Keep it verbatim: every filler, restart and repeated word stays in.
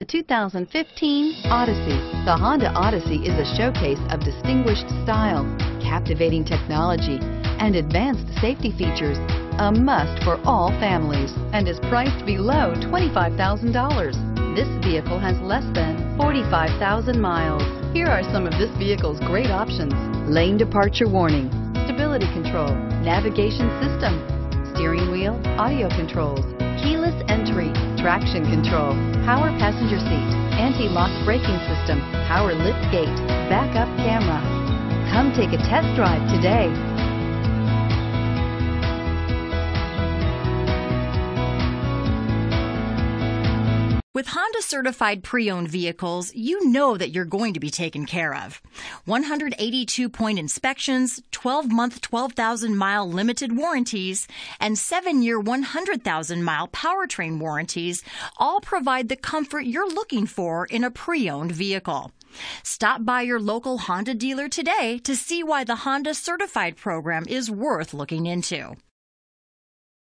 The two thousand fifteen Odyssey. The Honda Odyssey is a showcase of distinguished style, captivating technology, and advanced safety features, a must for all families, and is priced below twenty-five thousand dollars. This vehicle has less than forty-five thousand miles. Here are some of this vehicle's great options: lane departure warning, stability control, navigation system, steering wheel audio controls, keyless entry, traction control, power passenger seat, anti-lock braking system, power lift gate, backup camera. Come take a test drive today. With Honda certified pre-owned vehicles, you know that you're going to be taken care of. one hundred eighty-two point inspections, twelve month twelve thousand mile limited warranties, and seven year one hundred thousand mile powertrain warranties all provide the comfort you're looking for in a pre-owned vehicle. Stop by your local Honda dealer today to see why the Honda certified program is worth looking into.